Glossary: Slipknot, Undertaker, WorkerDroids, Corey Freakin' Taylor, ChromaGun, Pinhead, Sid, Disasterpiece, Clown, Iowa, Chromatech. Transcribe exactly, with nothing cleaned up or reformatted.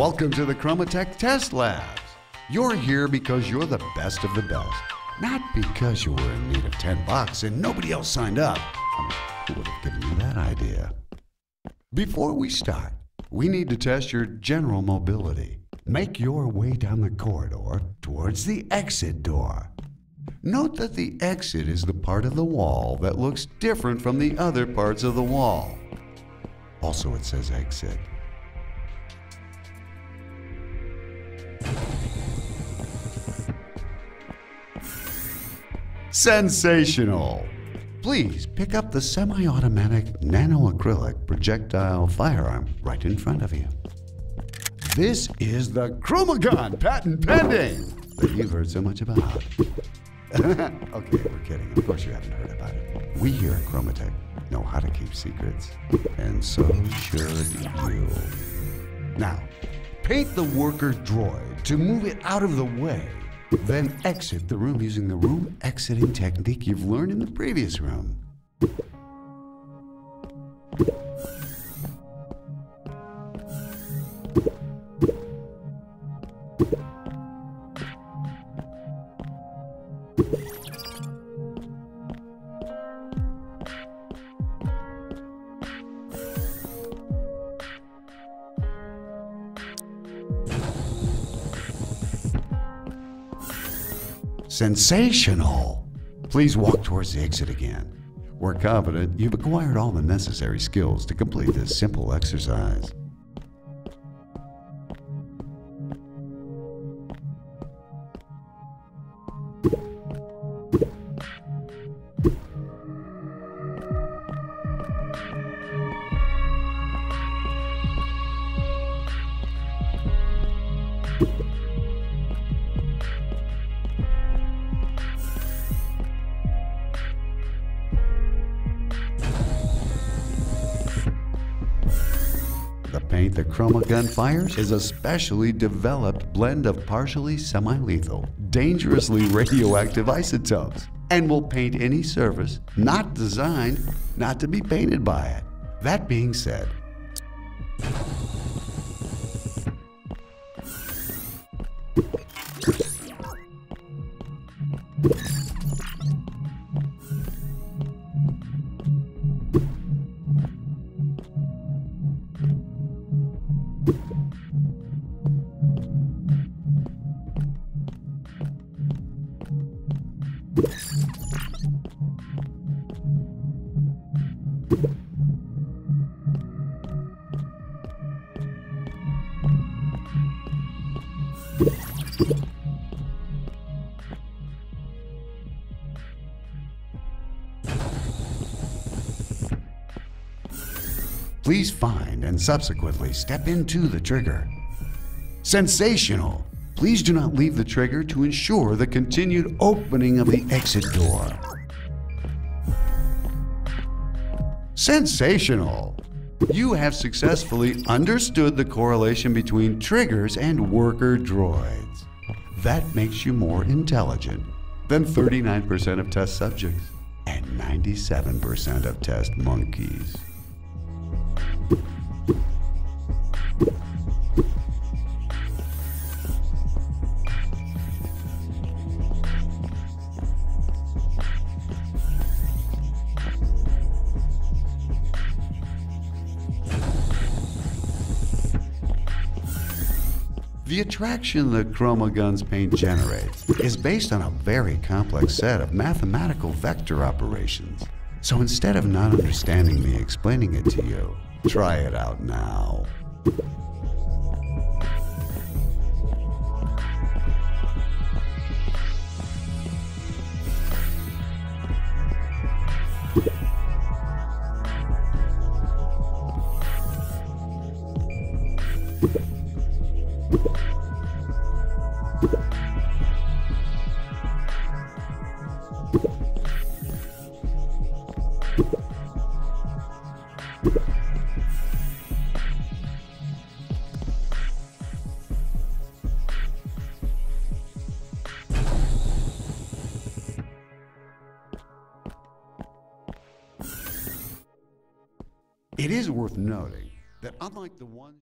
Welcome to the Chromatech Test Labs. You're here because you're the best of the best, not because you were in need of ten bucks and nobody else signed up. I mean, who would have given you that idea? Before we start, we need to test your general mobility. Make your way down the corridor towards the exit door. Note that the exit is the part of the wall that looks different from the other parts of the wall. Also, it says exit. Sensational! Please pick up the semi-automatic nano-acrylic projectile firearm right in front of you. This is the ChromaGun, patent pending, that you've heard so much about. Okay, we're kidding. Of course you haven't heard about it. We here at Chromatech know how to keep secrets, and so should you. Now, paint the worker droid to move it out of the way, then exit the room using the room exiting technique you've learned in the previous room. Sensational! Please walk towards the exit again. We're confident you've acquired all the necessary skills to complete this simple exercise. The paint the ChromaGun fires is a specially developed blend of partially semi-lethal, dangerously radioactive isotopes, and will paint any surface not designed not to be painted by it. That being said, please find and subsequently step into the trigger. Sensational! Please do not leave the trigger to ensure the continued opening of the exit door. Sensational! You have successfully understood the correlation between triggers and worker droids. That makes you more intelligent than thirty-nine percent of test subjects and ninety-seven percent of test monkeys. The attraction the ChromaGun's paint generates is based on a very complex set of mathematical vector operations. So instead of not understanding me explaining it to you, try it out now. It is worth noting that unlike the one